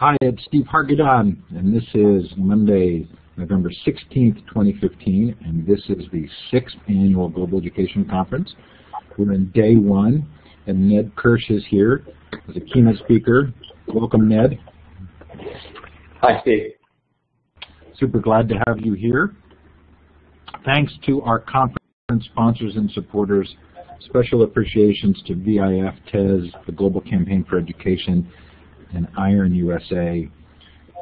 Hi, it's Steve Hargadon, and this is Monday, November 16th, 2015, and this is the 6th Annual Global Education Conference. We're in day one, and Ned Kirsch is here as a keynote speaker. Welcome, Ned. Hi, Steve. Super glad to have you here. Thanks to our conference sponsors and supporters, special appreciations to VIF, TES, the Global Campaign for Education, and Iron USA.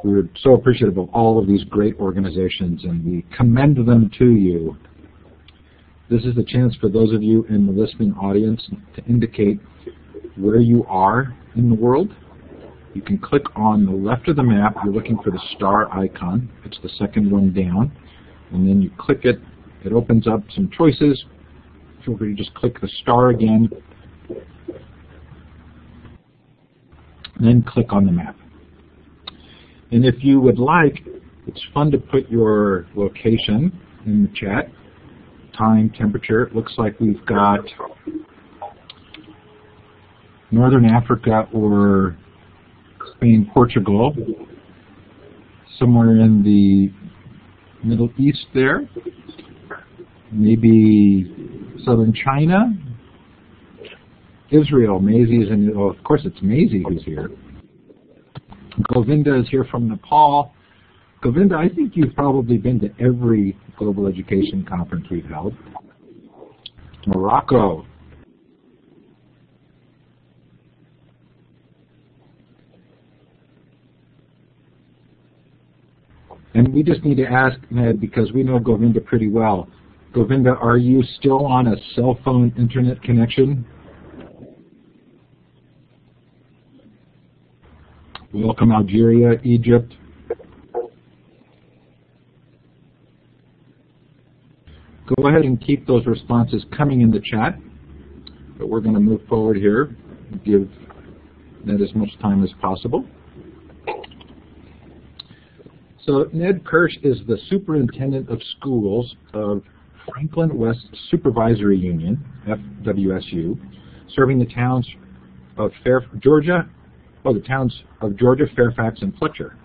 We're so appreciative of all of these great organizations, and we commend them to you. This is a chance for those of you in the listening audience to indicate where you are in the world. You can click on the left of the map. You're looking for the star icon. It's the second one down. And then you click it. It opens up some choices. Feel free to just click the star again. Then click on the map. And if you would like, it's fun to put your location in the chat. Time, temperature. It looks like we've got Northern Africa or Spain, Portugal, somewhere in the Middle East there, maybe southern China, Israel. Maisie is in, well, of course it's Maisie who's here. Govinda is here from Nepal. Govinda, I think you've probably been to every global education conference we've held. Morocco. And we just need to ask Ned, because we know Govinda pretty well. Govinda, are you still on a cell phone internet connection? Welcome, Algeria, Egypt. Go ahead and keep those responses coming in the chat, but we're going to move forward here and give Ned as much time as possible. So Ned Kirsch is the Superintendent of Schools of Franklin West Supervisory Union, FWSU, serving the towns of Georgia, Fairfax, and Fletcher.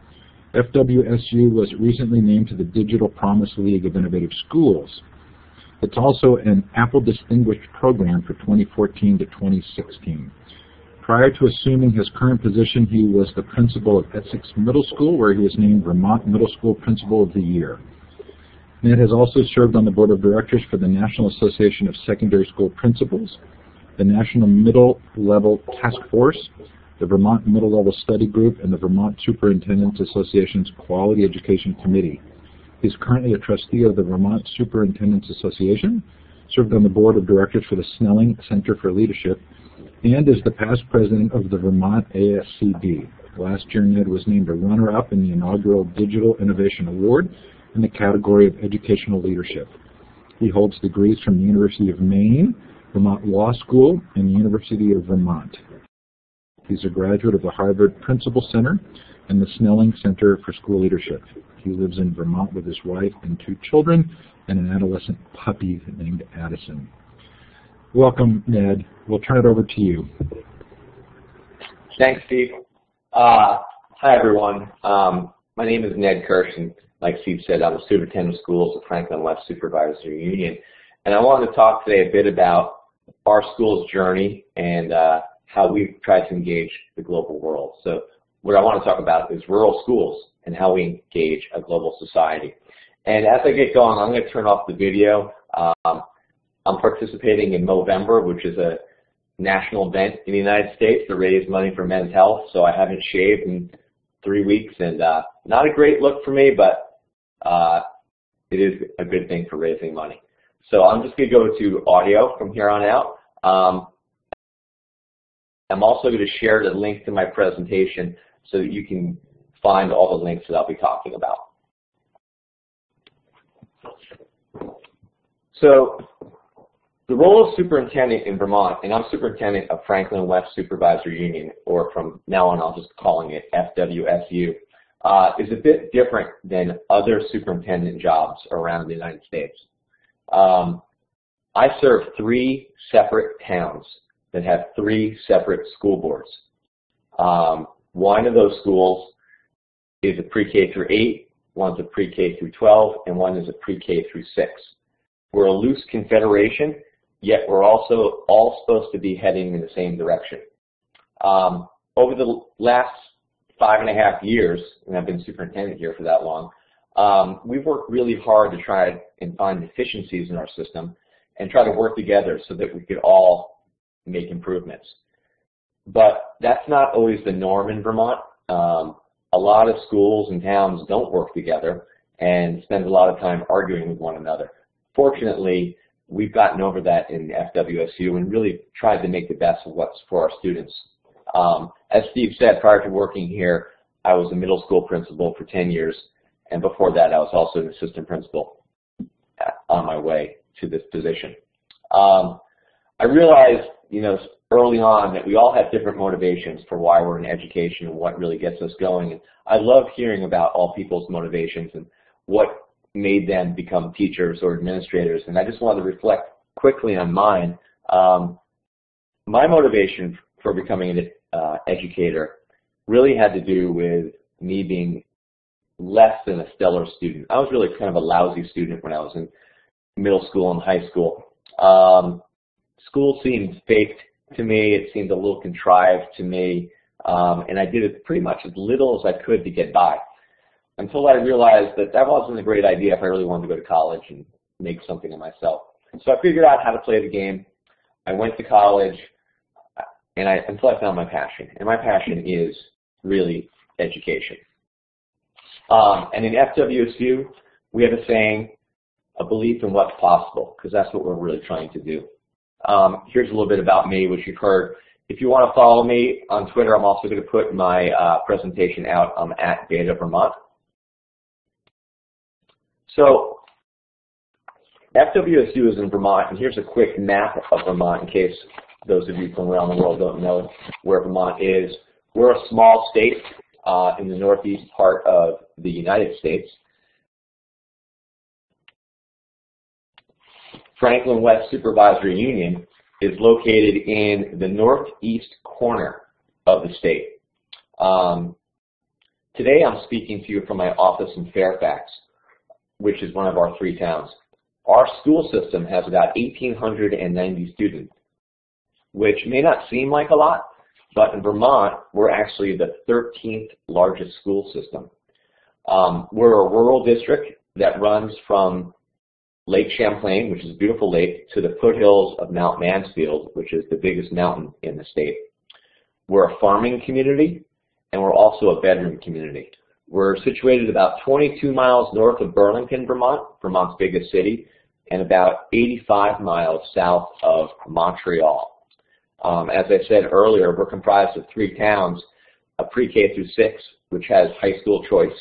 FWSU was recently named to the Digital Promise League of Innovative Schools. It's also an Apple Distinguished Program for 2014 to 2016. Prior to assuming his current position, he was the principal of Essex Middle School, where he was named Vermont Middle School Principal of the Year. Ned has also served on the Board of Directors for the National Association of Secondary School Principals, the National Middle Level Task Force, the Vermont Middle Level Study Group, and the Vermont Superintendents Association's Quality Education Committee. He's currently a trustee of the Vermont Superintendents Association, served on the Board of Directors for the Snelling Center for Leadership, and is the past president of the Vermont ASCD. Last year, Ned was named a runner-up in the inaugural Digital Innovation Award in the category of Educational Leadership. He holds degrees from the University of Maine, Vermont Law School, and the University of Vermont. He's a graduate of the Harvard Principal Center and the Snelling Center for School Leadership. He lives in Vermont with his wife and two children and an adolescent puppy named Addison. Welcome, Ned. We'll turn it over to you. Thanks, Steve. Hi, everyone. My name is Ned Kirsch, and like Steve said, I'm the Superintendent of Schools at Franklin West Supervisory Union. And I wanted to talk today a bit about our school's journey and how we've tried to engage the global world. So what I want to talk about is rural schools and how we engage a global society. And as I get going, I'm going to turn off the video. I'm participating in Movember, which is a national event in the United States to raise money for men's health. So I haven't shaved in 3 weeks, and not a great look for me, but it is a good thing for raising money. So I'm just going to go to audio from here on out. I'm also going to share the link to my presentation so that you can find all the links that I'll be talking about. So the role of superintendent in Vermont, and I'm superintendent of Franklin West Supervisory Union, or from now on I'll just calling it FWSU, is a bit different than other superintendent jobs around the United States. I serve 3 separate towns that have 3 separate school boards. One of those schools is a pre-K through 8, one's a pre-K through 12, and one is a pre-K through 6. We're a loose confederation, yet we're also all supposed to be heading in the same direction. Over the last 5.5 years, and I've been superintendent here for that long, we've worked really hard to try and find efficiencies in our system and try to work together so that we could all make improvements. But that's not always the norm in Vermont. A lot of schools and towns don't work together and spend a lot of time arguing with one another. Fortunately, we've gotten over that in FWSU and really tried to make the best of what's for our students. As Steve said, prior to working here, I was a middle school principal for 10 years, and before that I was also an assistant principal on my way to this position. I realized, early on that we all have different motivations for why we're in education and what really gets us going. And I love hearing about all people's motivations and what made them become teachers or administrators. And I just wanted to reflect quickly on mine. My motivation for becoming an educator really had to do with me being less than a stellar student. I was really kind of a lousy student when I was in middle school and high school. School seemed faked to me. It seemed a little contrived to me, and I did it pretty much as little as I could to get by, until I realized that that wasn't a great idea if I really wanted to go to college and make something of myself. So I figured out how to play the game. I went to college, and until I found my passion, and my passion is really education. And in FWSU, we have a saying, a belief in what's possible, because that's what we're really trying to do. Here's a little bit about me, which you've heard. If you want to follow me on Twitter, I'm also going to put my presentation out. I'm at Beta Vermont. So FWSU is in Vermont, and here's a quick map of Vermont in case those of you from around the world don't know where Vermont is. We're a small state in the northeast part of the United States. Franklin West Supervisory Union is located in the northeast corner of the state. Today I'm speaking to you from my office in Fairfax, which is one of our 3 towns. Our school system has about 1,890 students, which may not seem like a lot, but in Vermont, we're actually the 13th largest school system. We're a rural district that runs from Lake Champlain, which is a beautiful lake, to the foothills of Mount Mansfield, which is the biggest mountain in the state. We're a farming community, and we're also a bedroom community. We're situated about 22 miles north of Burlington, Vermont, Vermont's biggest city, and about 85 miles south of Montreal. As I said earlier, we're comprised of 3 towns, a pre-K through 6, which has high school choice.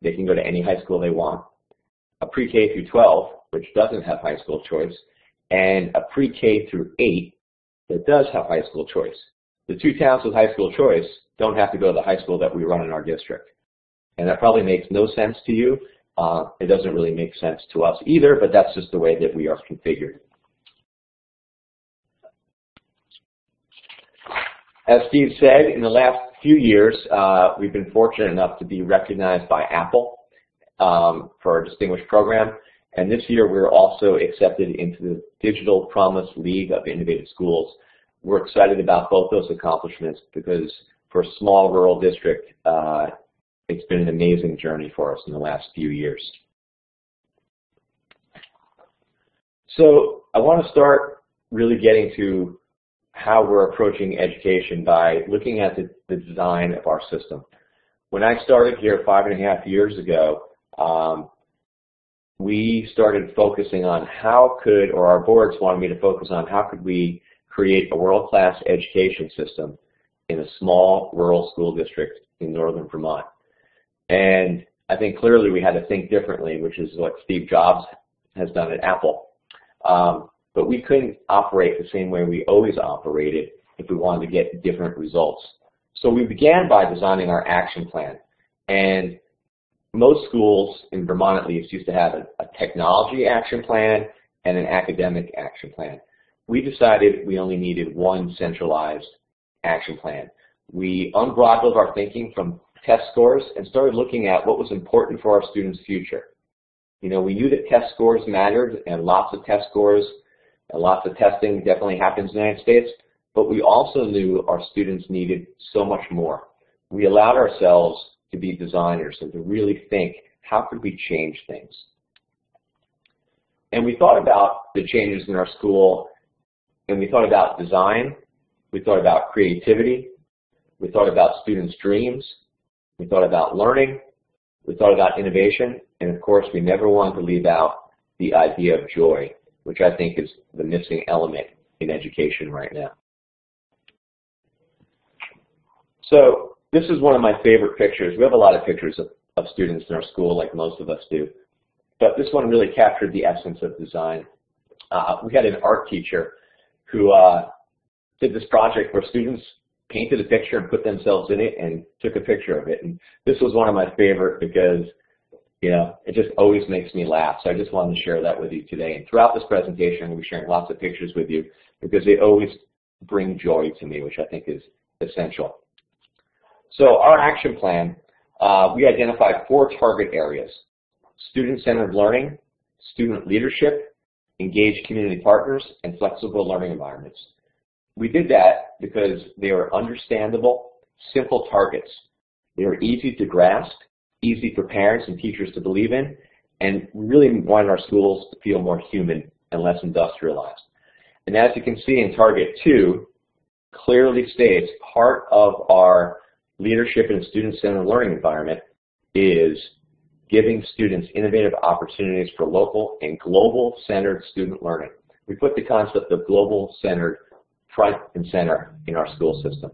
They can go to any high school they want. A pre-K through 12, which doesn't have high school choice, and a pre-K through 8 that does have high school choice. The 2 towns with high school choice don't have to go to the high school that we run in our district. And that probably makes no sense to you. It doesn't really make sense to us either, but that's just the way that we are configured. As Steve said, in the last few years, we've been fortunate enough to be recognized by Apple for our distinguished program. And this year, we're also accepted into the Digital Promise League of Innovative Schools. We're excited about both those accomplishments because for a small rural district, it's been an amazing journey for us in the last few years. So I want to start really getting to how we're approaching education by looking at the design of our system. When I started here 5.5 years ago, we started focusing on how could, or our boards wanted me to focus on how could we create a world-class education system in a small rural school district in northern Vermont. And I think clearly we had to think differently, which is what Steve Jobs has done at Apple. But we couldn't operate the same way we always operated if we wanted to get different results. So we began by designing our action plan. And most schools, in Vermont at least, used to have a technology action plan and an academic action plan. We decided we only needed one centralized action plan. We unbridled our thinking from test scores and started looking at what was important for our students' future. You know, we knew that test scores mattered, and lots of test scores and lots of testing definitely happens in the United States, but we also knew our students needed so much more. We allowed ourselves to be designers and to really think, how could we change things? And we thought about the changes in our school, and we thought about design, we thought about creativity, we thought about students' dreams, we thought about learning, we thought about innovation, and of course we never wanted to leave out the idea of joy, which I think is the missing element in education right now. So this is one of my favorite pictures. We have a lot of pictures of students in our school, like most of us do, but this one really captured the essence of design. We had an art teacher who did this project where students painted a picture and put themselves in it and took a picture of it. And this was one of my favorite because, you know, it just always makes me laugh. So I just wanted to share that with you today. And throughout this presentation, I'm going to be sharing lots of pictures with you because they always bring joy to me, which I think is essential. So our action plan, we identified 4 target areas: student-centered learning, student leadership, engaged community partners, and flexible learning environments. We did that because they are understandable, simple targets. They are easy to grasp, easy for parents and teachers to believe in, and we really wanted our schools to feel more human and less industrialized. And as you can see in target 2, clearly states part of our leadership in a student-centered learning environment is giving students innovative opportunities for local and global-centered student learning. We put the concept of global-centered front and center in our school system.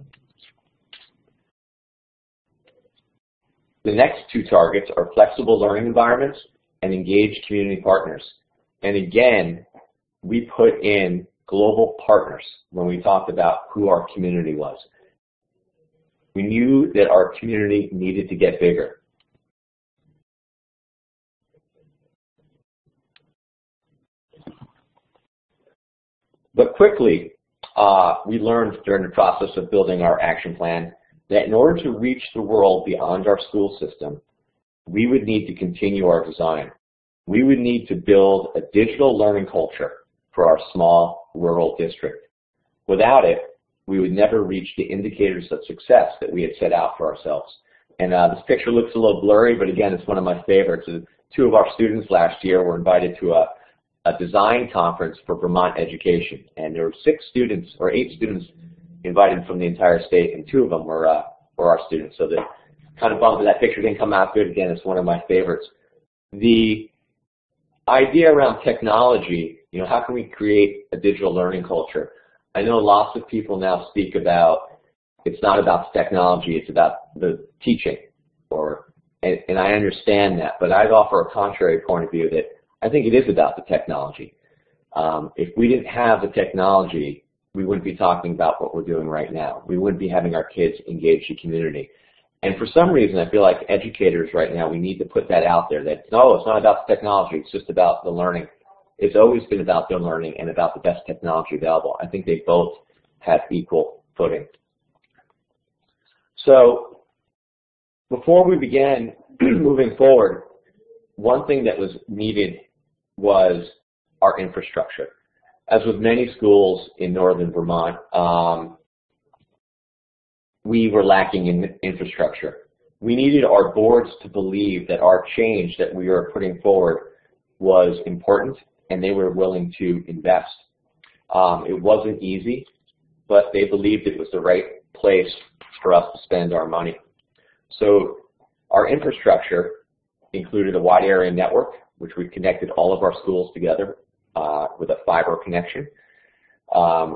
The next 2 targets are flexible learning environments and engaged community partners. And again, we put in global partners when we talked about who our community was. We knew that our community needed to get bigger. But quickly, we learned during the process of building our action plan that in order to reach the world beyond our school system, we would need to continue our design. We would need to build a digital learning culture for our small rural district. Without it, we would never reach the indicators of success that we had set out for ourselves. And this picture looks a little blurry, but again, it's one of my favorites. 2 of our students last year were invited to a design conference for Vermont education, and there were 8 students invited from the entire state, and 2 of them were our students. So that kind of bummed that that picture didn't come out good. Again, it's one of my favorites. The idea around technology, you know, how can we create a digital learning culture? I know lots of people now speak about it's not about technology, it's about the teaching, and I understand that, but I'd offer a contrary point of view that I think it is about the technology. If we didn't have the technology, we wouldn't be talking about what we're doing right now. We wouldn't be having our kids engage the community. And for some reason, I feel like educators right now, we need to put that out there, that, no, it's not about the technology, it's just about the learning. It's always been about their learning and about the best technology available. I think they both have equal footing. So before we began moving forward, one thing that was needed was our infrastructure. As with many schools in northern Vermont, we were lacking in infrastructure. We needed our boards to believe that our change that we were putting forward was important, and they were willing to invest. It wasn't easy, but they believed it was the right place for us to spend our money. So our infrastructure included a wide area network, which we connected all of our schools together with a fiber connection.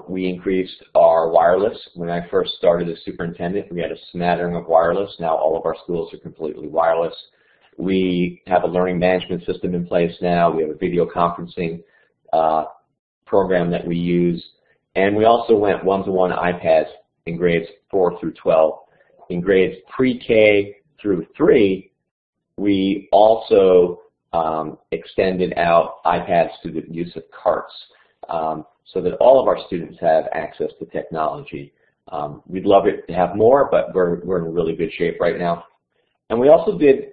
We increased our wireless. When I first started as superintendent, we had a smattering of wireless. Now all of our schools are completely wireless. We have a learning management system in place now. We have a video conferencing program that we use. And we also went one-to-one iPads in grades 4 through 12. In grades pre-K through 3, we also extended out iPads through the use of carts so that all of our students have access to technology. We'd love it to have more, but we're in really good shape right now. And we also did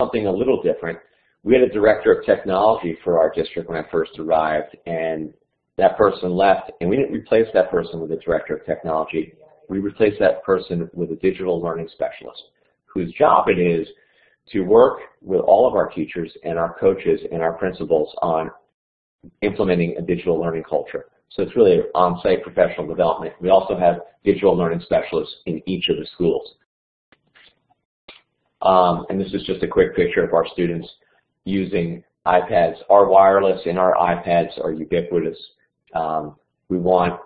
something a little different. We had a director of technology for our district when I first arrived, and that person left, and we didn't replace that person with a director of technology. We replaced that person with a digital learning specialist, whose job it is to work with all of our teachers and our coaches and our principals on implementing a digital learning culture. So it's really on-site professional development. We also have digital learning specialists in each of the schools. And this is just a quick picture of our students using iPads. Our wireless and our iPads are ubiquitous. We want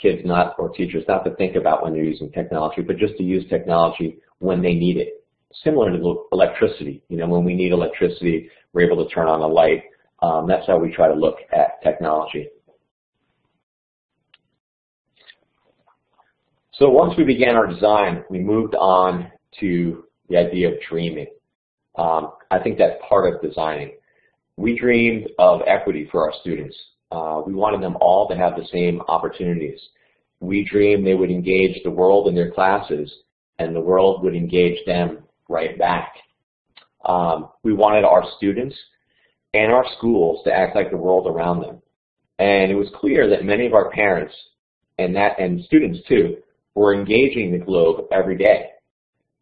kids not, or teachers not to think about when they're using technology, but just to use technology when they need it. Similar to electricity, you know, when we need electricity, we're able to turn on a light. That's how we try to look at technology. So once we began our design, we moved on to the idea of dreaming. I think that's part of designing. We dreamed of equity for our students. We wanted them all to have the same opportunities. We dreamed they would engage the world in their classes, and the world would engage them right back. We wanted our students and our schools to act like the world around them. And it was clear that many of our parents and students too were engaging the globe every day.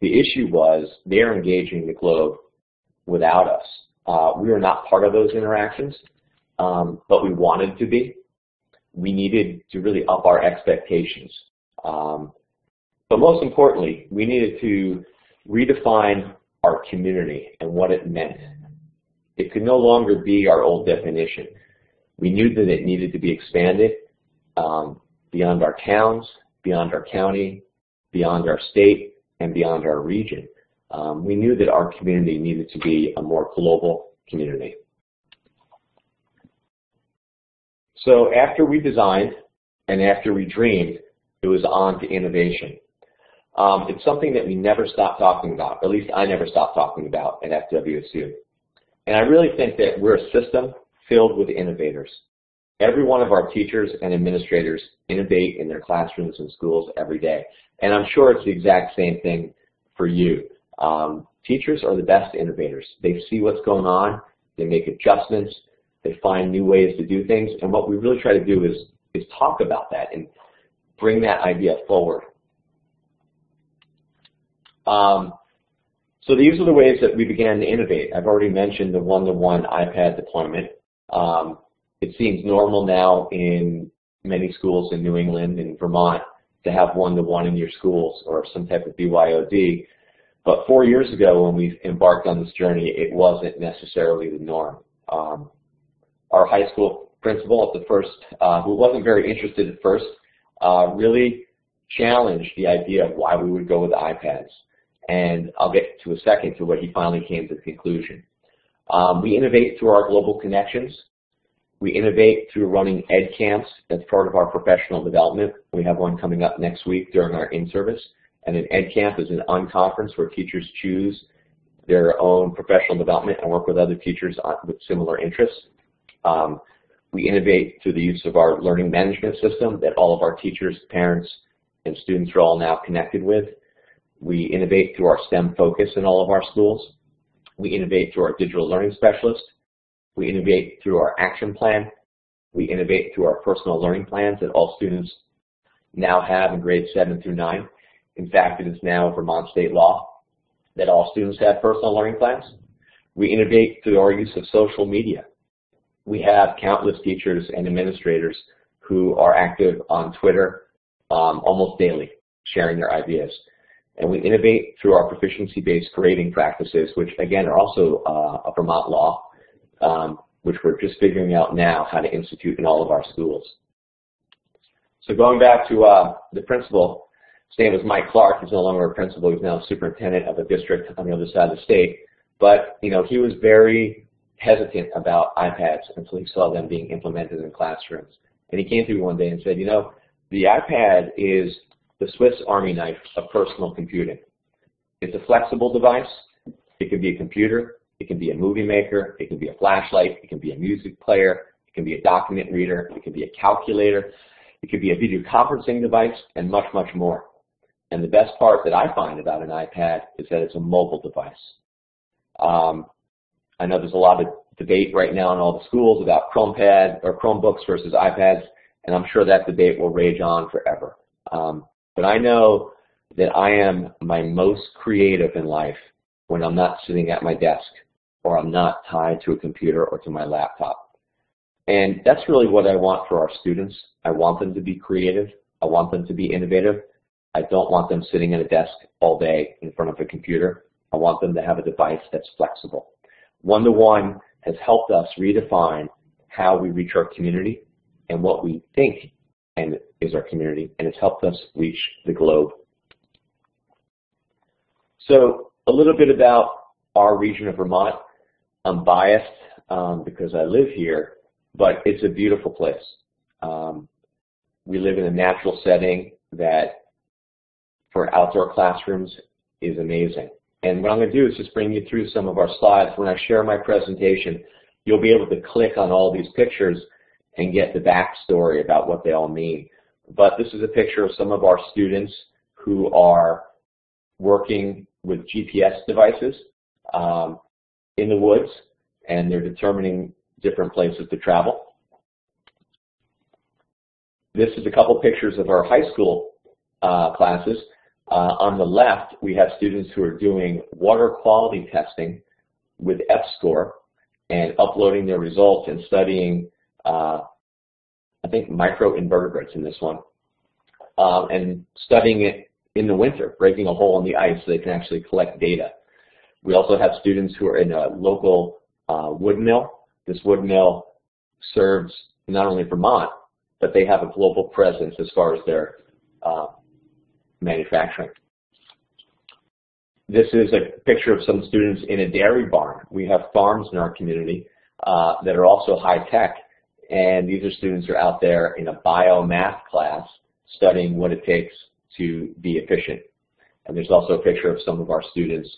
The issue was they're engaging the globe without us. We were not part of those interactions, but we wanted to be. We needed to really up our expectations. But most importantly, we needed to redefine our community and what it meant. It could no longer be our old definition. We knew that it needed to be expanded beyond our towns, beyond our county, beyond our state, and beyond our region. We knew that our community needed to be a more global community. So after we designed and after we dreamed, it was on to innovation. It's something that we never stopped talking about, or at least I never stopped talking about at FWSU. And I really think that we're a system filled with innovators. Every one of our teachers and administrators innovate in their classrooms and schools every day. And I'm sure it's the exact same thing for you. Teachers are the best innovators. They see what's going on, they make adjustments, they find new ways to do things, and what we really try to do is talk about that and bring that idea forward. So these are the ways that we began to innovate. I've already mentioned the one-to-one iPad deployment. It seems normal now in many schools in New England and Vermont to have one-to-one in your schools or some type of BYOD. But 4 years ago when we embarked on this journey, it wasn't necessarily the norm. Our high school principal at the first, who wasn't very interested at first, really challenged the idea of why we would go with iPads. And I'll get to a second to what he finally came to the conclusion. We innovate through our global connections. We innovate through running ed camps as part of our professional development. We have one coming up next week during our in-service. And an ed camp is an unconference where teachers choose their own professional development and work with other teachers with similar interests. We innovate through the use of our learning management system that all of our teachers, parents, and students are all now connected with. We innovate through our STEM focus in all of our schools. We innovate through our digital learning specialist. We innovate through our action plan. We innovate through our personal learning plans that all students now have in grades 7 through 9. In fact, it is now Vermont state law that all students have personal learning plans. We innovate through our use of social media. We have countless teachers and administrators who are active on Twitter almost daily, sharing their ideas. And we innovate through our proficiency-based grading practices, which again are also a Vermont law, which we're just figuring out now how to institute in all of our schools. So going back to the principal, his name was Mike Clark. He's no longer a principal. He's now a superintendent of a district on the other side of the state. But you know, he was very hesitant about iPads until he saw them being implemented in classrooms. And he came to me one day and said, you know, the iPad is the Swiss Army knife of personal computing. It's a flexible device. It can be a computer. It can be a movie maker. It can be a flashlight. It can be a music player. It can be a document reader. It can be a calculator. It can be a video conferencing device and much, much more. And the best part that I find about an iPad is that it's a mobile device. I know there's a lot of debate right now in all the schools about Chromepad or Chromebooks versus iPads, and I'm sure that debate will rage on forever. But I know that I am my most creative in life when I'm not sitting at my desk or I'm not tied to a computer or to my laptop. And that's really what I want for our students. I want them to be creative. I want them to be innovative. I don't want them sitting at a desk all day in front of a computer. I want them to have a device that's flexible. One-to-one has helped us redefine how we reach our community and what we think is our community, and it's helped us reach the globe. So a little bit about our region of Vermont. I'm biased because I live here, but it's a beautiful place. We live in a natural setting that for outdoor classrooms is amazing. And what I'm going to do is just bring you through some of our slides. When I share my presentation, you'll be able to click on all these pictures and get the backstory about what they all mean. But this is a picture of some of our students who are working with GPS devices in the woods, and they're determining different places to travel. This is a couple pictures of our high school classes. On the left, we have students who are doing water quality testing with F-score and uploading their results and studying, I think, microinvertebrates in this one, and studying it in the winter, breaking a hole in the ice so they can actually collect data. We also have students who are in a local wood mill. This wood mill serves not only Vermont, but they have a global presence as far as their manufacturing. This is a picture of some students in a dairy barn. We have farms in our community that are also high-tech, and these are students who are out there in a biomath class studying what it takes to be efficient. And there's also a picture of some of our students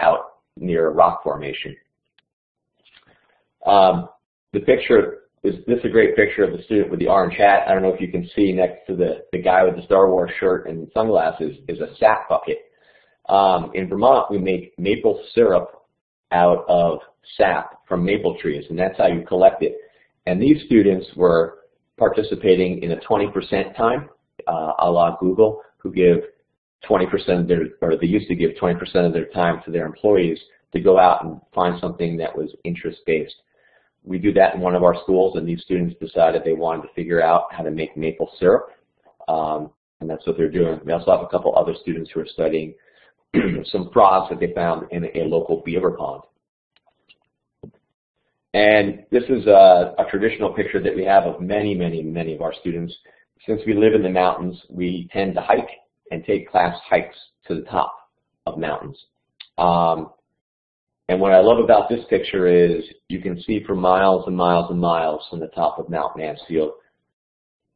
out near a rock formation. The picture is, this is a great picture of the student with the orange hat. I don't know if you can see next to the guy with the Star Wars shirt and sunglasses is a sap bucket. In Vermont, we make maple syrup out of sap from maple trees, and that's how you collect it. And these students were participating in a 20% time, a la Google, who give 20% of their, or they used to give 20% of their time to their employees to go out and find something that was interest-based. We do that in one of our schools, and these students decided they wanted to figure out how to make maple syrup, and that's what they're doing. We also have a couple other students who are studying some frogs that they found in a local beaver pond. And this is a traditional picture that we have of many, many, many of our students. Since we live in the mountains, we tend to hike and take class hikes to the top of mountains. And what I love about this picture is you can see for miles and miles and miles from the top of Mount Mansfield,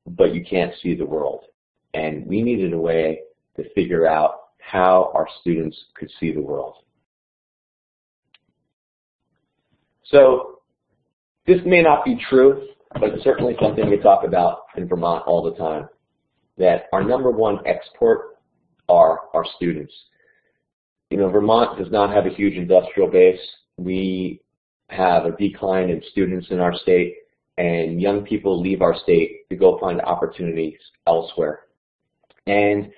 but you can't see the world. And we needed a way to figure out how our students could see the world. So this may not be true, but it's certainly something we talk about in Vermont all the time, that our number one export are our students. You know, Vermont does not have a huge industrial base. We have a decline in students in our state, and young people leave our state to go find opportunities elsewhere. And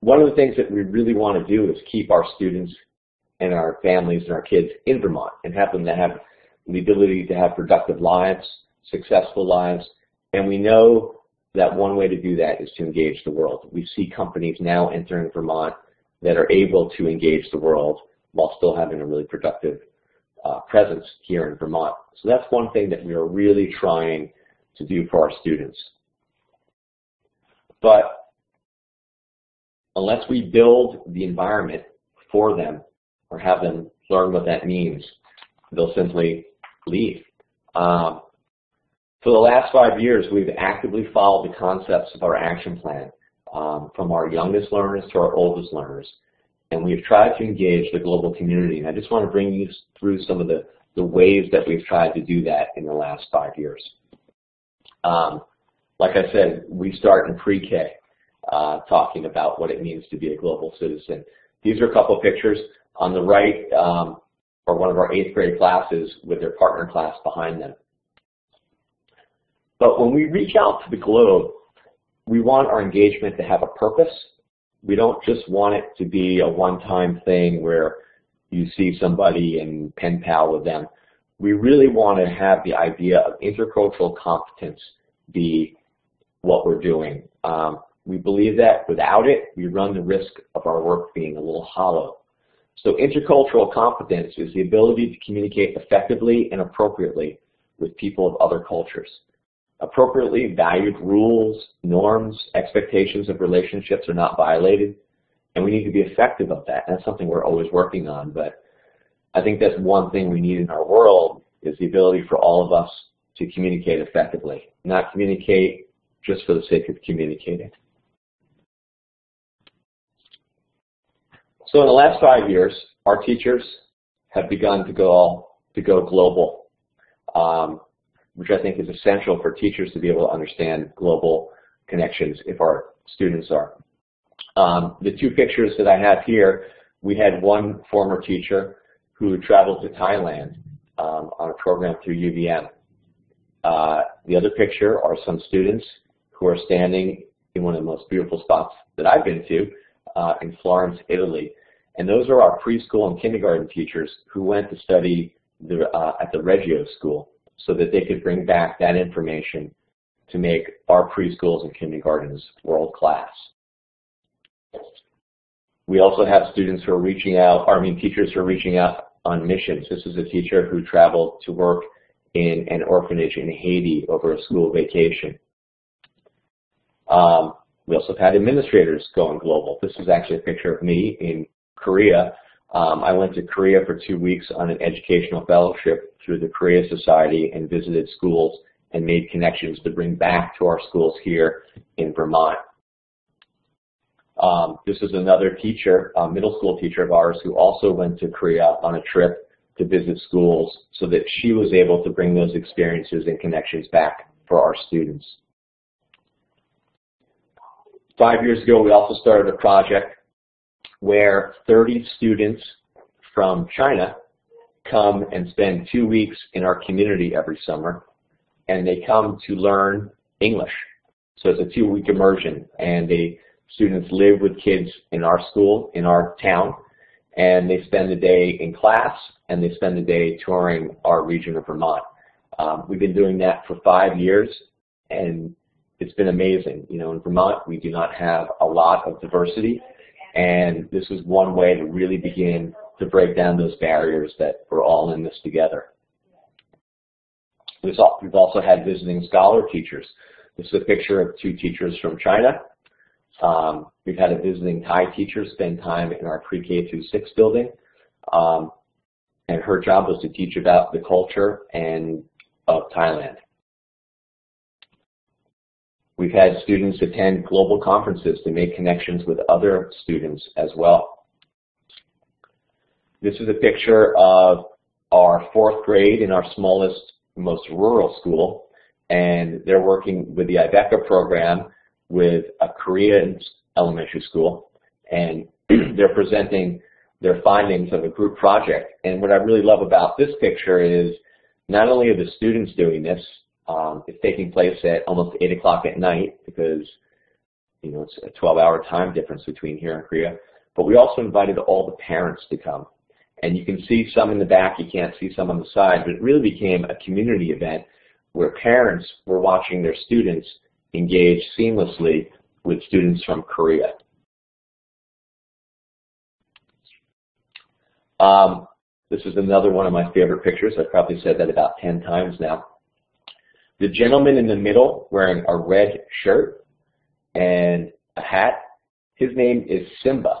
one of the things that we really want to do is keep our students and our families and our kids in Vermont and have them to have the ability to have productive lives, successful lives, and we know that one way to do that is to engage the world. We see companies now entering Vermont that are able to engage the world while still having a really productive presence here in Vermont. So that's one thing that we are really trying to do for our students. But unless we build the environment for them or have them learn what that means, they'll simply leave. For the last 5 years, we've actively followed the concepts of our action plan, from our youngest learners to our oldest learners, and we've tried to engage the global community. And I just want to bring you through some of the ways that we've tried to do that in the last 5 years. Like I said, we start in pre-K. talking about what it means to be a global citizen. These are a couple of pictures. On the right are one of our 8th grade classes with their partner class behind them. But when we reach out to the globe, we want our engagement to have a purpose. We don't just want it to be a one-time thing where you see somebody and pen pal with them. We really want to have the idea of intercultural competence be what we're doing. We believe that without it, we run the risk of our work being a little hollow. So intercultural competence is the ability to communicate effectively and appropriately with people of other cultures. Appropriately valued rules, norms, expectations of relationships are not violated, and we need to be effective of that. That's something we're always working on, but I think that's one thing we need in our world is the ability for all of us to communicate effectively, not communicate just for the sake of communicating. So in the last 5 years, our teachers have begun to go global, which I think is essential for teachers to be able to understand global connections if our students are. The two pictures that I have here, we had one former teacher who traveled to Thailand on a program through UVM. The other picture are some students who are standing in one of the most beautiful spots that I've been to in Florence, Italy. And those are our preschool and kindergarten teachers who went to study at the Reggio School so that they could bring back that information to make our preschools and kindergartens world class. We also have students who are reaching out, teachers who are reaching out on missions. This is a teacher who traveled to work in an orphanage in Haiti over a school vacation. We also have had administrators going global. This is actually a picture of me in Korea. I went to Korea for 2 weeks on an educational fellowship through the Korea Society and visited schools and made connections to bring back to our schools here in Vermont. This is another teacher, a middle school teacher of ours, who also went to Korea on a trip to visit schools so that she was able to bring those experiences and connections back for our students. 5 years ago, we also started a project where 30 students from China come and spend 2 weeks in our community every summer, and they come to learn English. So it's a 2-week immersion, and the students live with kids in our school, in our town, and they spend the day in class, and they spend the day touring our region of Vermont. We've been doing that for 5 years, and it's been amazing. You know, in Vermont, we do not have a lot of diversity, and this is one way to really begin to break down those barriers that we're all in this together. We've also had visiting scholar teachers. This is a picture of 2 teachers from China. We've had a visiting Thai teacher spend time in our pre-K through 6 building, and her job was to teach about the culture of Thailand. We've had students attend global conferences to make connections with other students as well. This is a picture of our 4th grade in our smallest, most rural school, and they're working with the IVECA program with a Korean elementary school, and they're presenting their findings of a group project. And what I really love about this picture is not only are the students doing this, it's taking place at almost 8 o'clock at night because, you know, it's a 12-hour time difference between here and Korea, but we also invited all the parents to come. And you can see some in the back, you can't see some on the side, but it really became a community event where parents were watching their students engage seamlessly with students from Korea. This is another one of my favorite pictures. I've probably said that about 10 times now. The gentleman in the middle wearing a red shirt and a hat, his name is Simba,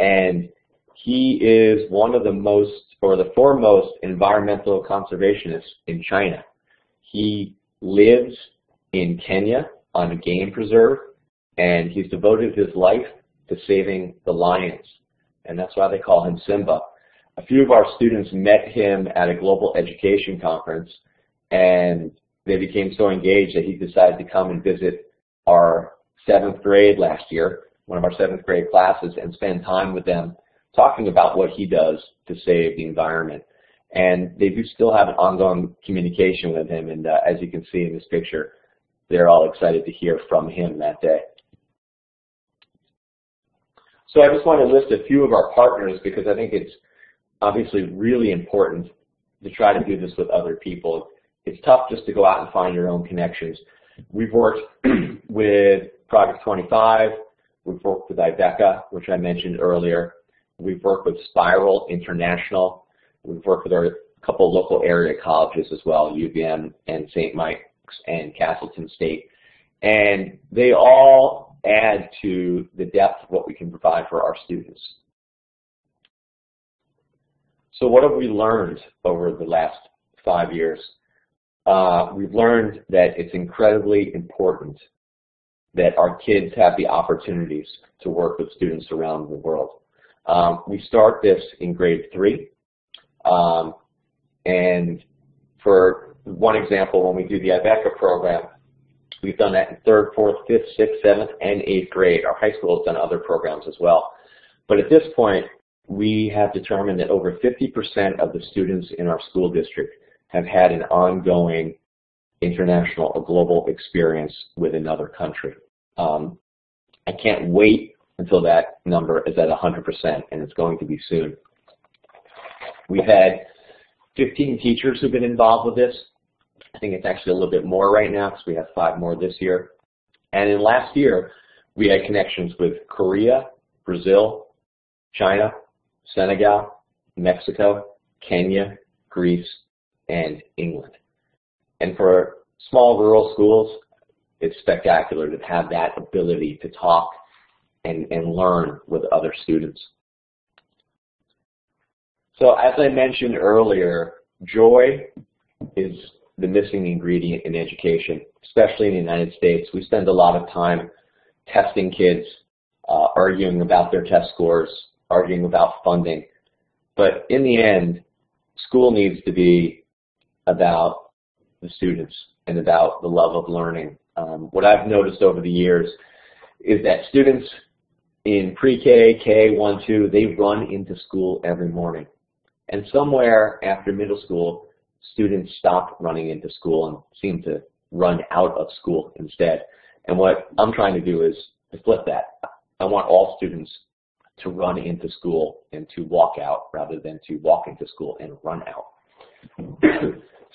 and he is one of the most, or the foremost, environmental conservationists in China. He lives in Kenya on a game preserve, and he's devoted his life to saving the lions, and that's why they call him Simba. A few of our students met him at a global education conference, and they became so engaged that he decided to come and visit our 7th grade last year, one of our 7th grade classes, and spend time with them talking about what he does to save the environment. And they do still have an ongoing communication with him, and as you can see in this picture, they're all excited to hear from him that day. So I just want to list a few of our partners because I think it's obviously really important to try to do this with other people. It's tough just to go out and find your own connections. We've worked with Project 25, we've worked with IVECA, which I mentioned earlier, we've worked with Spiral International, we've worked with a couple of local area colleges as well, UVM and St. Mike's and Castleton State, and they all add to the depth of what we can provide for our students. So what have we learned over the last 5 years? We've learned that it's incredibly important that our kids have the opportunities to work with students around the world. We start this in grade 3, and for one example, when we do the IVECA program, we've done that in 3rd, 4th, 5th, 6th, 7th, and 8th grade. Our high school has done other programs as well. But at this point, we have determined that over 50% of the students in our school district have had an ongoing international or global experience with another country. I can't wait until that number is at 100%, and it's going to be soon. We've had 15 teachers who've been involved with this. I think it's actually a little bit more right now because we have 5 more this year. And in last year, we had connections with Korea, Brazil, China, Senegal, Mexico, Kenya, Greece, and England. And for small rural schools, it's spectacular to have that ability to talk and learn with other students. So as I mentioned earlier, joy is the missing ingredient in education, especially in the United States. We spend a lot of time testing kids, arguing about their test scores, arguing about funding. But in the end, school needs to be about the students and about the love of learning. What I've noticed over the years is that students in pre-K, K, 1, 2, they run into school every morning. And somewhere after middle school, students stop running into school and seem to run out of school instead. And what I'm trying to do is to flip that. I want all students to run into school and to walk out rather than to walk into school and run out.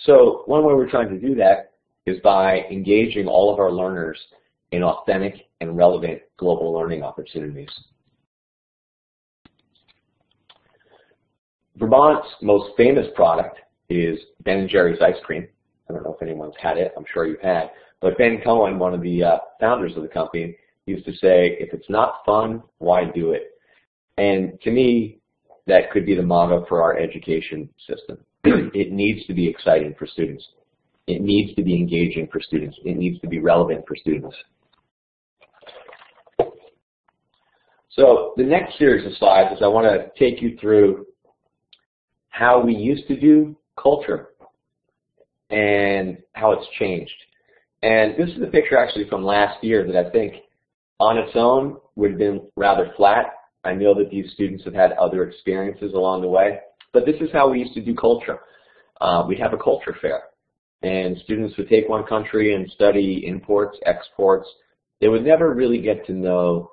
So one way we're trying to do that is by engaging all of our learners in authentic and relevant global learning opportunities. Vermont's most famous product is Ben & Jerry's ice cream. I don't know if anyone's had it. I'm sure you've had. But Ben Cohen, one of the founders of the company, used to say, if it's not fun, why do it? And to me, that could be the motto for our education system. It needs to be exciting for students. It needs to be engaging for students. It needs to be relevant for students. So the next series of slides is I want to take you through how we used to do culture and how it's changed. And this is a picture actually from last year that I think on its own would have been rather flat. I know that these students have had other experiences along the way, but this is how we used to do culture. We'd have a culture fair, and students would take one country and study imports, exports. They would never really get to know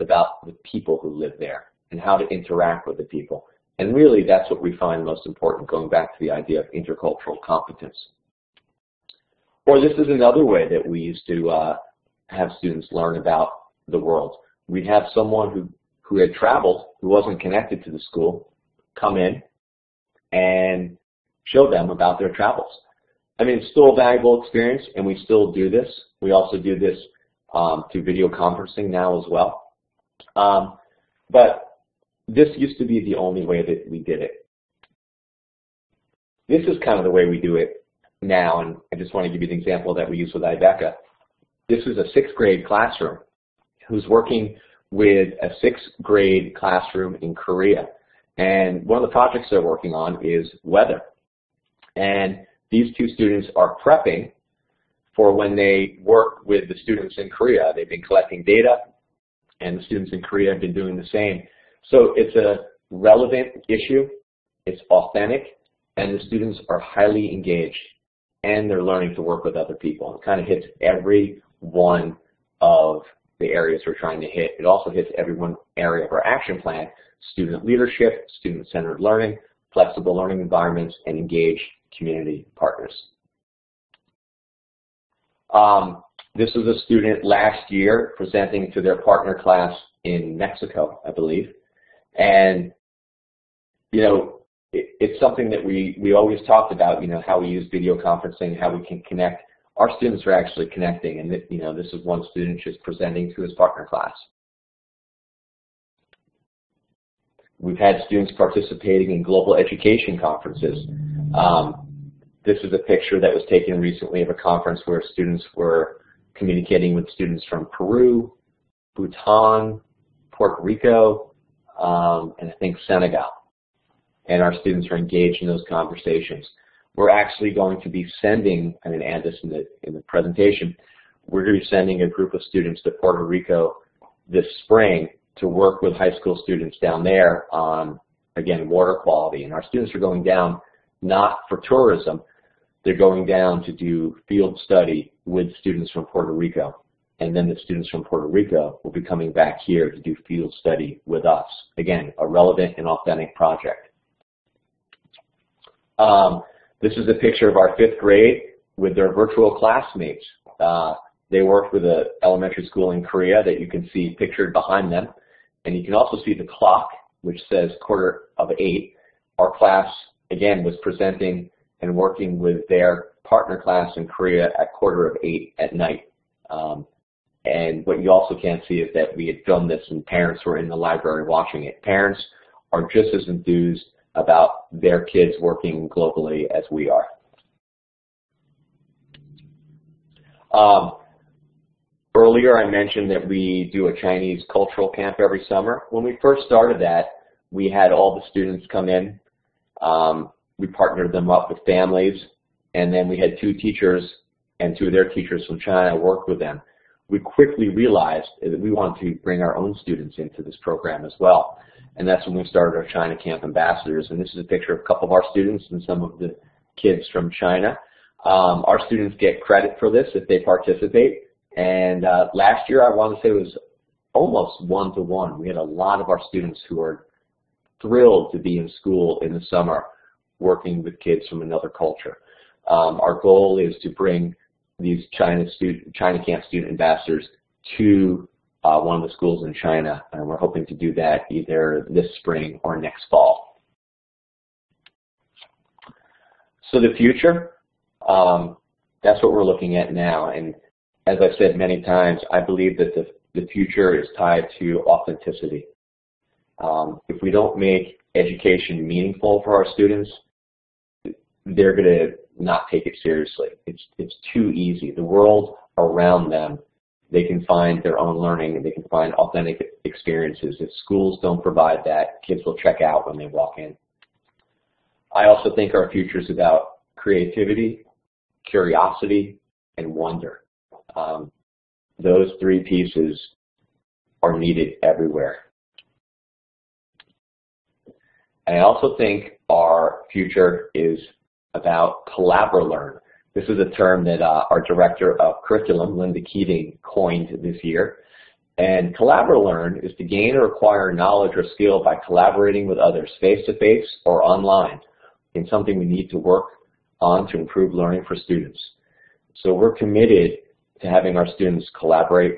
about the people who live there and how to interact with the people. And really, that's what we find most important, going back to the idea of intercultural competence. Or this is another way that we used to have students learn about the world. We'd have someone who had traveled, who wasn't connected to the school, come in and show them about their travels. I mean, it's still a valuable experience, and we still do this. We also do this through video conferencing now as well. But this used to be the only way that we did it. This is kind of the way we do it now, and I just want to give you the example that we use with IVECA. This is a 6th grade classroom who's working with a 6th grade classroom in Korea. And one of the projects they're working on is weather. And these two students are prepping for when they work with the students in Korea. They've been collecting data, and the students in Korea have been doing the same. So it's a relevant issue, it's authentic, and the students are highly engaged, and they're learning to work with other people. It kind of hits every one of the areas we're trying to hit. It also hits every one area of our action plan: student leadership, student-centered learning, flexible learning environments, and engaged community partners. This was a student last year presenting to their partner class in Mexico, I believe. And, you know, it's something that we always talked about, you know, how we use video conferencing, how we can connect. Our students are actually connecting, and, you know, this is one student just presenting to his partner class. We've had students participating in global education conferences. This is a picture that was taken recently of a conference where students were communicating with students from Peru, Bhutan, Puerto Rico, and I think Senegal. And our students are engaged in those conversations. We're actually going to be sending, I'm going to add this in the presentation, we're going to be sending a group of students to Puerto Rico this spring to work with high school students down there on, again, water quality. And our students are going down not for tourism, they're going down to do field study with students from Puerto Rico. And then the students from Puerto Rico will be coming back here to do field study with us. Again, a relevant and authentic project. This is a picture of our fifth grade with their virtual classmates. They worked with an elementary school in Korea that you can see pictured behind them. And you can also see the clock, which says 8:15. Our class, again, was presenting and working with their partner class in Korea at 8:15 at night. And what you also can't see is that we had filmed this and parents were in the library watching it. Parents are just as enthused about their kids working globally as we are. Earlier I mentioned that we do a Chinese cultural camp every summer. When we first started that, we had all the students come in. We partnered them up with families, and then we had two teachers, and two of their teachers from China worked with them. We quickly realized that we wanted to bring our own students into this program as well. And that's when we started our China Camp Ambassadors. And this is a picture of a couple of our students and some of the kids from China. Our students get credit for this if they participate. And last year, I want to say it was almost one-to-one. We had a lot of our students who are thrilled to be in school in the summer working with kids from another culture. Our goal is to bring these China Camp Student Ambassadors to one of the schools in China, and we're hoping to do that either this spring or next fall. So the future, that's what we're looking at now, and as I've said many times, I believe that the future is tied to authenticity. If we don't make education meaningful for our students, they're going to not take it seriously. It's too easy. The world around them, they can find their own learning, and they can find authentic experiences. If schools don't provide that, kids will check out when they walk in. I also think our future is about creativity, curiosity, and wonder. Those three pieces are needed everywhere. And I also think our future is about collaborate. This is a term that our director of curriculum, Linda Keating, coined this year. And collaborate is to gain or acquire knowledge or skill by collaborating with others face-to-face or online. It's something we need to work on to improve learning for students. So we're committed to having our students collaborate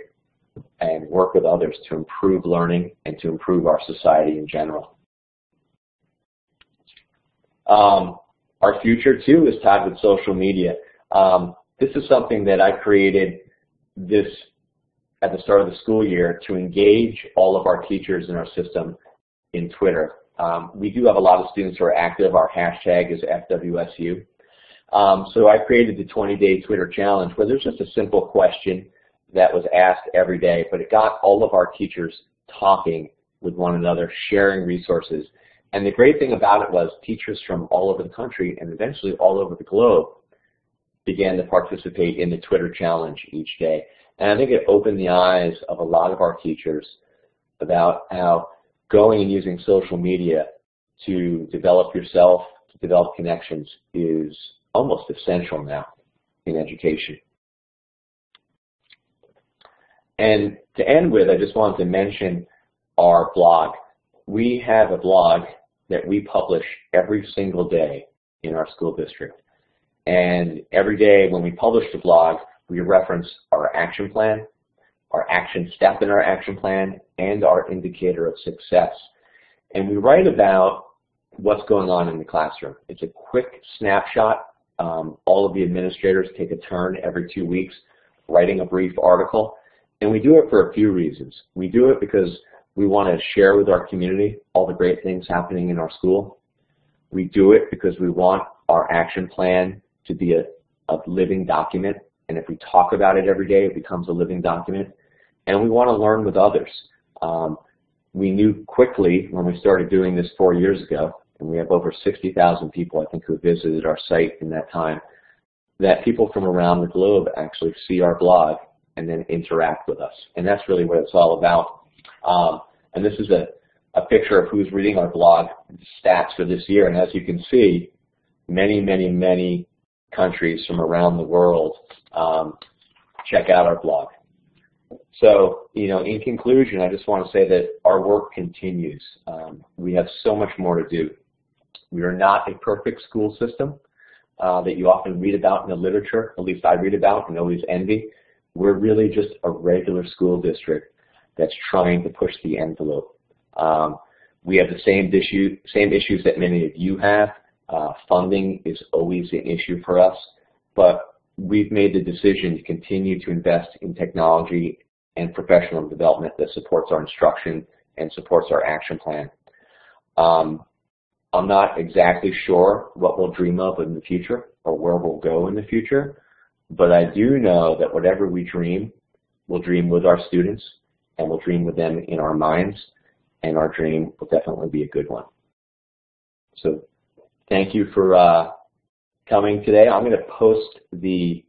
and work with others to improve learning and to improve our society in general. Our future, too, is tied with social media. This is something that I created this at the start of the school year to engage all of our teachers in our system in Twitter. We do have a lot of students who are active. Our hashtag is FWSU. So I created the 20-day Twitter challenge where there's just a simple question that was asked every day, but it got all of our teachers talking with one another, sharing resources. And the great thing about it was teachers from all over the country and eventually all over the globe began to participate in the Twitter challenge each day. And I think it opened the eyes of a lot of our teachers about how going and using social media to develop yourself, to develop connections, is almost essential now in education. And to end with, I just wanted to mention our blog. We have a blog that we publish every single day in our school district. And every day when we publish the blog, we reference our action plan, our action step in our action plan, and our indicator of success. And we write about what's going on in the classroom. It's a quick snapshot. All of the administrators take a turn every 2 weeks writing a brief article. And we do it for a few reasons. We do it because we want to share with our community all the great things happening in our school. We do it because we want our action plan to be a living document. And if we talk about it every day, it becomes a living document. And we want to learn with others. We knew quickly when we started doing this 4 years ago, and we have over 60,000 people, I think, who visited our site in that time, that people from around the globe actually see our blog and then interact with us. And that's really what it's all about. And this is a picture of who's reading our blog stats for this year. And as you can see, many, many, many countries from around the world check out our blog. So, you know, in conclusion, I just want to say that our work continues. We have so much more to do. We are not a perfect school system that you often read about in the literature, at least I read about and always envy. We're really just a regular school district that's trying to push the envelope. We have the same issues that many of you have. Funding is always an issue for us, but we've made the decision to continue to invest in technology and professional development that supports our instruction and supports our action plan. I'm not exactly sure what we'll dream of in the future or where we'll go in the future, but I do know that whatever we dream, we'll dream with our students and we'll dream with them in our minds, and our dream will definitely be a good one. So, thank you for coming today. I'm going to post the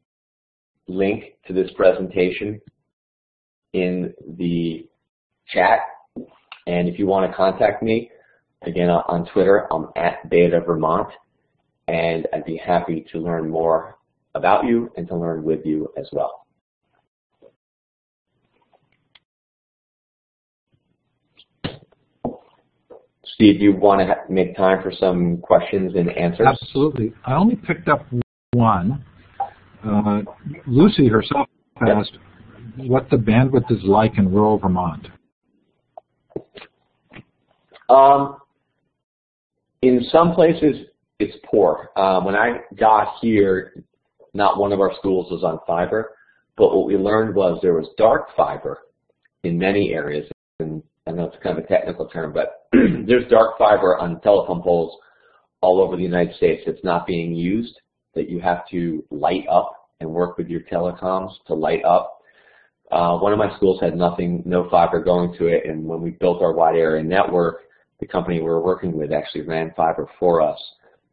link to this presentation in the chat. And if you want to contact me, again, on Twitter, I'm @BetaVermont. And I'd be happy to learn more about you and to learn with you as well. Steve, do you want to make time for some questions and answers? Absolutely. I only picked up one. Lucy herself asked what the bandwidth is like in rural Vermont. In some places, it's poor. When I got here, not one of our schools was on fiber, but what we learned was there was dark fiber in many areas. And I know it's kind of a technical term, but there's dark fiber on telephone poles all over the United States that's not being used, that you have to light up and work with your telecoms to light up. One of my schools had nothing, no fiber going to it, and when we built our wide area network, the company we were working with actually ran fiber for us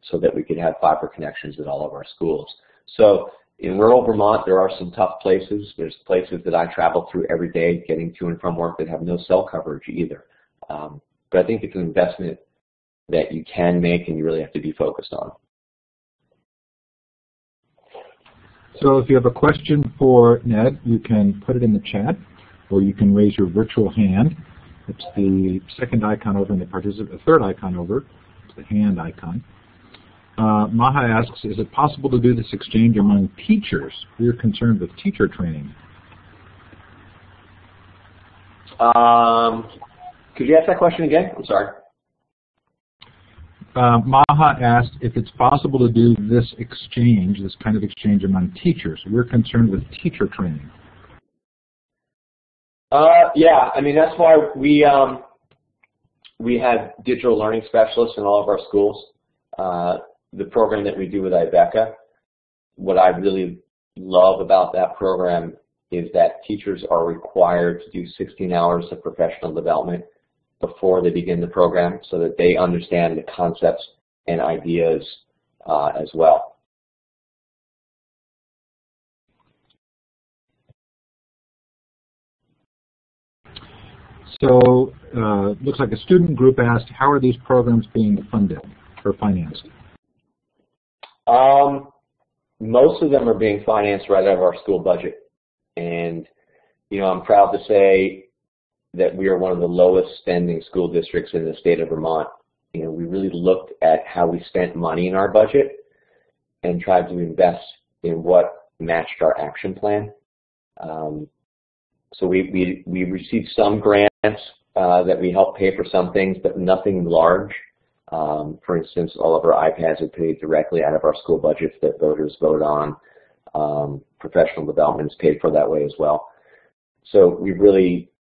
so that we could have fiber connections at all of our schools. So in rural Vermont, there are some tough places. There's places that I travel through every day getting to and from work that have no cell coverage either. But I think it's an investment that you can make and you really have to be focused on. So if you have a question for Ned, you can put it in the chat or you can raise your virtual hand. It's the second icon over and the third icon over, it's the hand icon. Maha asks, is it possible to do this exchange among teachers? We're concerned with teacher training. Could you ask that question again? I'm sorry. Maha asked if it's possible to do this exchange, this kind of exchange among teachers. We're concerned with teacher training. Yeah, I mean, that's why we have digital learning specialists in all of our schools. The program that we do with IVECA, what I really love about that program is that teachers are required to do 16 hours of professional development before they begin the program so that they understand the concepts and ideas as well. So it looks like a student group asked, how are these programs being funded or financed? Most of them are being financed right out of our school budget. And, you know, I'm proud to say that we are one of the lowest spending school districts in the state of Vermont. You know, we really looked at how we spent money in our budget and tried to invest in what matched our action plan. So we received some grants that we helped pay for some things, but nothing large. For instance, all of our iPads are paid directly out of our school budgets that voters vote on. Professional development is paid for that way as well. So we really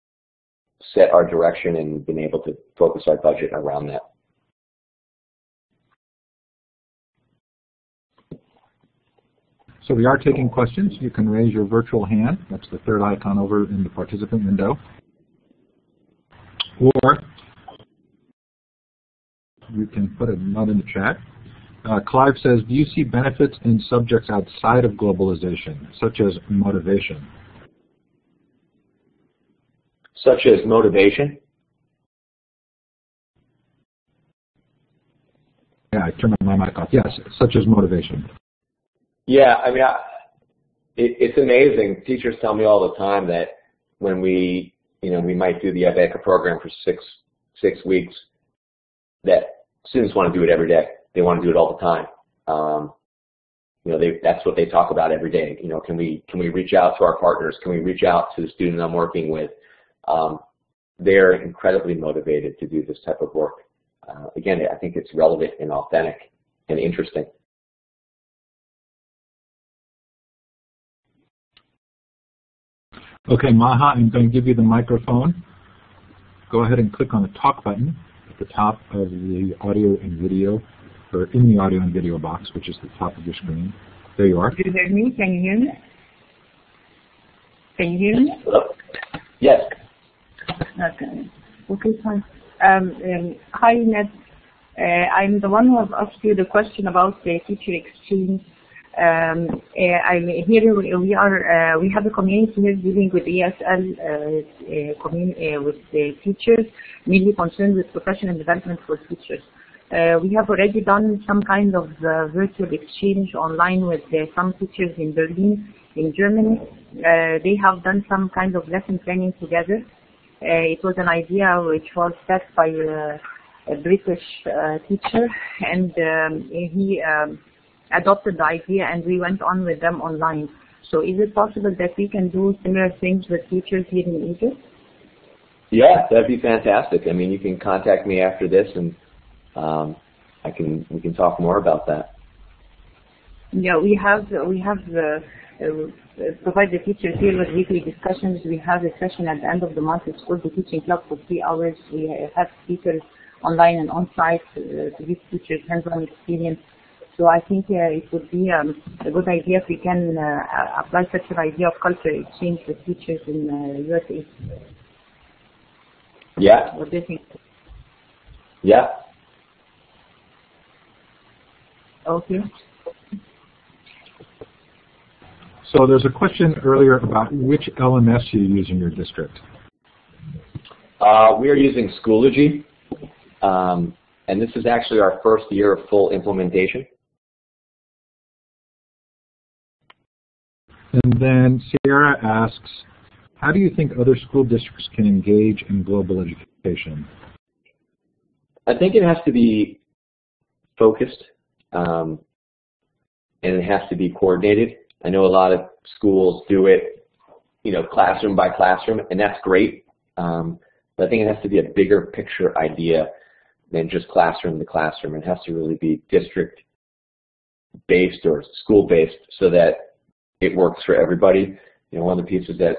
set our direction and been able to focus our budget around that. So we are taking questions. You can raise your virtual hand. That's the third icon over in the participant window. Or you can put a note in the chat. Clive says, do you see benefits in subjects outside of globalization, such as motivation? Such as motivation? Yeah, I turned my mic off. Yes, such as motivation. Yeah, I mean, it's amazing. Teachers tell me all the time that when we, you know, we might do the IVECA program for six weeks, that students want to do it every day. They want to do it all the time. You know, that's what they talk about every day. You know, can we reach out to our partners? Can we reach out to the student I'm working with? They're incredibly motivated to do this type of work. Again, I think it's relevant and authentic and interesting. Okay, Maha, I'm going to give you the microphone. Go ahead and click on the talk button at the top of the audio and video, or in the audio and video box, which is the top of your screen. There you are. Do you hear me? Can you hear me? Can you hear me? Hello. Yes. Okay. Okay, fine. Hi, Ned. I'm the one who has asked you the question about the teacher exchange. I'm here. We have a community here dealing with ESL with the teachers, mainly concerned with professional development for teachers. We have already done some kind of virtual exchange online with some teachers in Berlin, in Germany. They have done some kind of lesson planning together. It was an idea which was set by a British teacher, and he adopted the idea, and we went on with them online. So is it possible that we can do similar things with teachers here in Egypt? Yeah, that'd be fantastic. I mean, you can contact me after this, and we can talk more about that. Yeah, we have provided the teachers here with weekly discussions. We have a session at the end of the month. It's called the Teaching Club for 3 hours. We have speakers online and on-site to give teachers hands-on experience. So I think it would be a good idea if we can apply such an idea of cultural exchange with teachers in USA. Yeah. What do you think? Yeah. Okay. So there's a question earlier about which LMS you use in your district. We are using Schoology, and this is actually our first year of full implementation. And then Sierra asks, how do you think other school districts can engage in global education? I think it has to be focused, and it has to be coordinated. I know a lot of schools do it, you know, classroom by classroom, and that's great. But I think it has to be a bigger picture idea than just classroom to classroom. It has to really be district-based or school-based so that it works for everybody. You know, one of the pieces that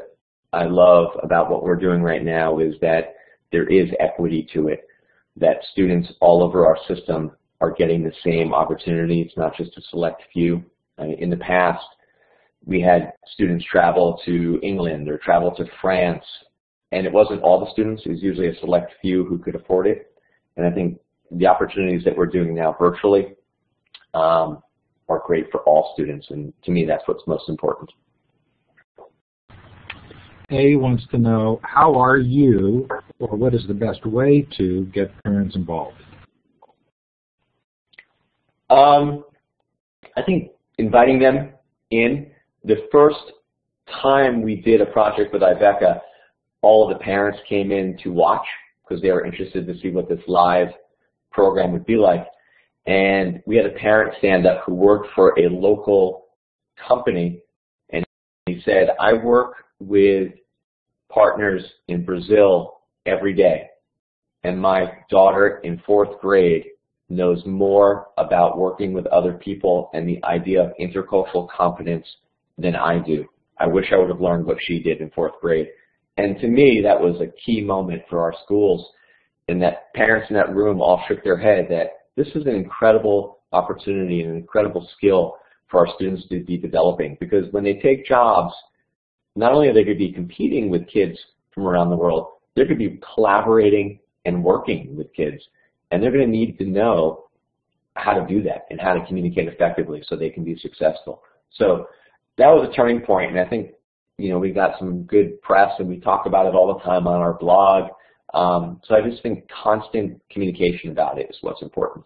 I love about what we're doing right now is that there is equity to it, that students all over our system are getting the same opportunity. It's not just a select few. I mean, in the past, we had students travel to England or travel to France, and it wasn't all the students. It was usually a select few who could afford it. And I think the opportunities that we're doing now virtually are great for all students, and to me that's what's most important. A wants to know, how are you or what is the best way to get parents involved? I think inviting them in. The first time we did a project with IVECA, all of the parents came in to watch because they were interested to see what this live program would be like. And we had a parent stand up who worked for a local company, and he said, I work with partners in Brazil every day, and my daughter in 4th grade knows more about working with other people and the idea of intercultural competence than I do. I wish I would have learned what she did in 4th grade. And to me, that was a key moment for our schools, and that parents in that room all shook their head that this is an incredible opportunity and an incredible skill for our students to be developing, because when they take jobs, not only are they going to be competing with kids from around the world, they're going to be collaborating and working with kids, and they're going to need to know how to do that and how to communicate effectively so they can be successful. So that was a turning point, and I think, you know, we got some good press, and we talk about it all the time on our blog. So I just think constant communication about it is what's important.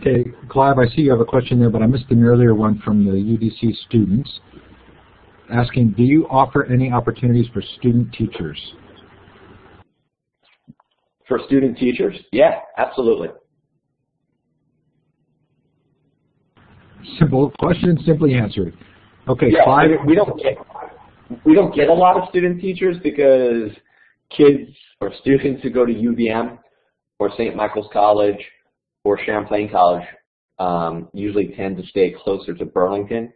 Okay, Clive, I see you have a question there, but I missed an earlier one from the UDC students asking, do you offer any opportunities for student teachers? For student teachers? Yeah, absolutely. Simple question, simply answered. Okay, yeah, Clive. We don't get a lot of student teachers because kids or students who go to UVM or St. Michael's College or Champlain College usually tend to stay closer to Burlington,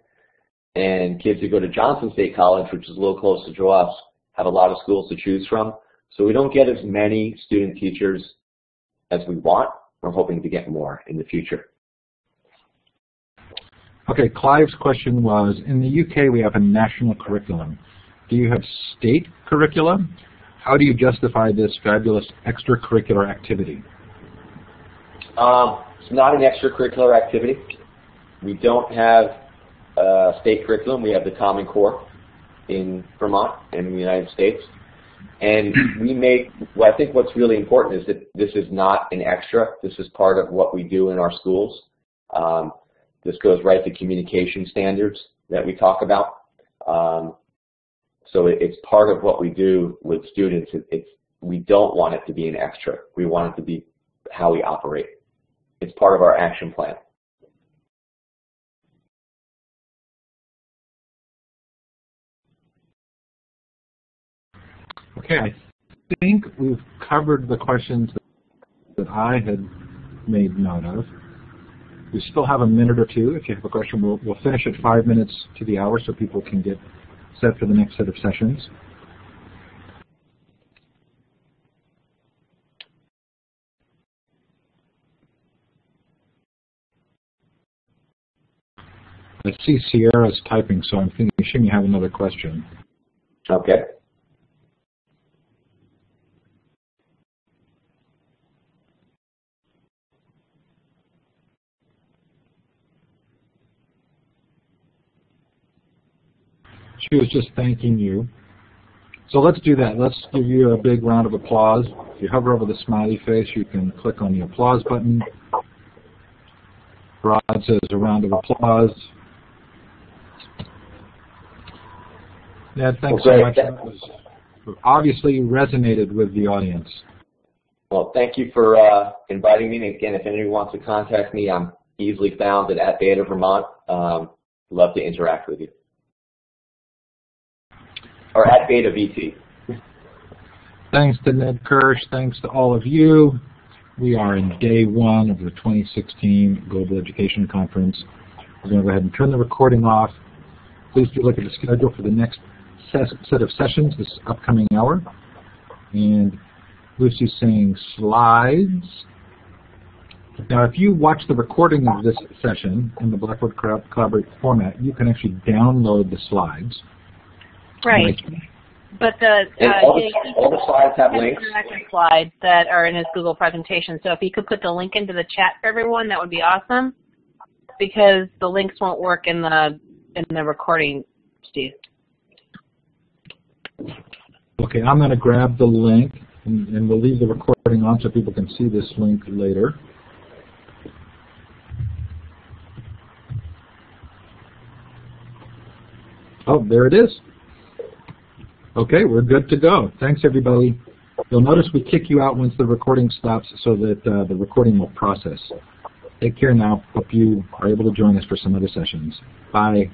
and kids who go to Johnson State College, which is a little closer to us, have a lot of schools to choose from. So we don't get as many student teachers as we want. We're hoping to get more in the future. Okay, Clive's question was, in the UK we have a national curriculum. Do you have state curriculum? How do you justify this fabulous extracurricular activity? It's not an extracurricular activity. We don't have state curriculum. We have the Common Core in Vermont and in the United States. And we make, well, I think what's really important is that this is not an extra. This is part of what we do in our schools. This goes right to communication standards that we talk about. So it's part of what we do with students. We don't want it to be an extra. We want it to be how we operate. It's part of our action plan. Okay, I think we've covered the questions that I had made note of. We still have a minute or two. If you have a question, we'll finish at 5 minutes to the hour so people can get set for the next set of sessions. I see Sierra's typing, so I'm thinking she may have another question. Okay. She was just thanking you. So let's do that. Let's give you a big round of applause. If you hover over the smiley face, you can click on the applause button. Rod says a round of applause. Ned, thanks so much. That was obviously resonated with the audience. Well, thank you for inviting me. And again, if anyone wants to contact me, I'm easily found at Beta Vermont. Love to interact with you. Or at Beta VT. Thanks to Ned Kirsch. Thanks to all of you. We are in day 1 of the 2016 Global Education Conference. We're going to go ahead and turn the recording off. Please do look at the schedule for the next set of sessions this upcoming hour. And Lucy's saying slides. Now, if you watch the recording of this session in the Blackboard Collaborate format, you can actually download the slides. Right, but all the slides have links. Slides that are in his Google presentation. So if you could put the link into the chat for everyone, that would be awesome, because the links won't work in the recording, Steve. Okay, I'm going to grab the link, and we'll leave the recording on so people can see this link later. Oh, there it is. Okay, we're good to go. Thanks, everybody. You'll notice we kick you out once the recording stops so that the recording will process. Take care now. Hope you are able to join us for some other sessions. Bye.